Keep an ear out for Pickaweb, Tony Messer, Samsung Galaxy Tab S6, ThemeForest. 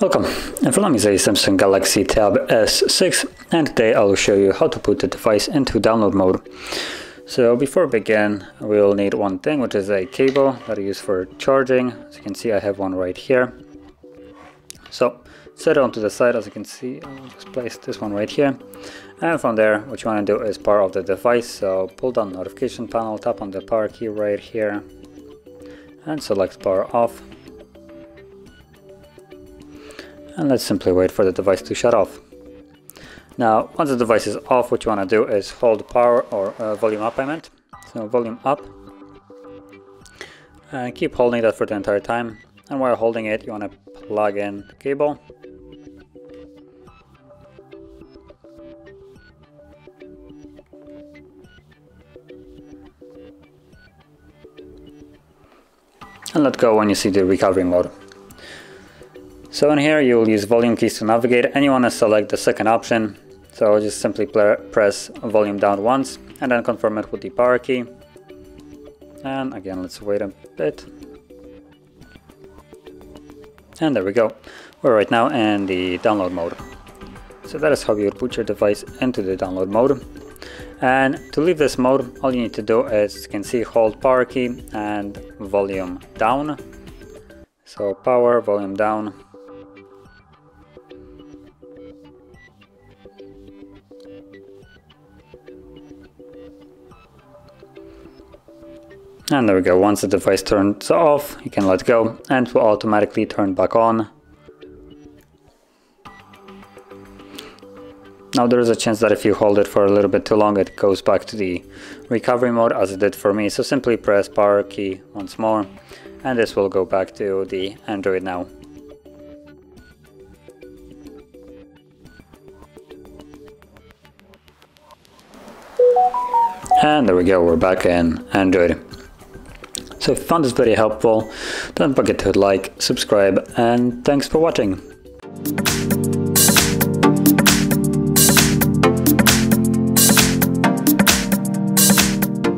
Welcome, in front of me is a Samsung Galaxy Tab S6, and today I will show you how to put the device into download mode. So before we begin, we will need one thing, which is a cable that I use for charging. As you can see, I have one right here. So set it onto the side, as you can see, I'll just place this one right here. And from there, what you want to do is power off the device. So pull down the notification panel, tap on the power key right here, and select power off. And let's simply wait for the device to shut off. Now, once the device is off, what you want to do is hold power or volume up, I meant. So volume up, and keep holding that for the entire time. And while holding it, you want to plug in the cable. And let go when you see the recovery mode. So in here, you'll use volume keys to navigate, and you want to select the second option. So just simply press volume down once, and then confirm it with the power key. And again, let's wait a bit. And there we go. We're right now in the download mode. So that is how you would put your device into the download mode. And to leave this mode, all you need to do is, as you can see, hold power key and volume down. So power, volume down. And there we go. Once the device turns off, you can let go, and it will automatically turn back on. Now there is a chance that if you hold it for a little bit too long, it goes back to the recovery mode, as it did for me. So simply press power key once more, and this will go back to the Android now. And there we go. We're back in Android. So if you found this video helpful, don't forget to like, subscribe, and thanks for watching.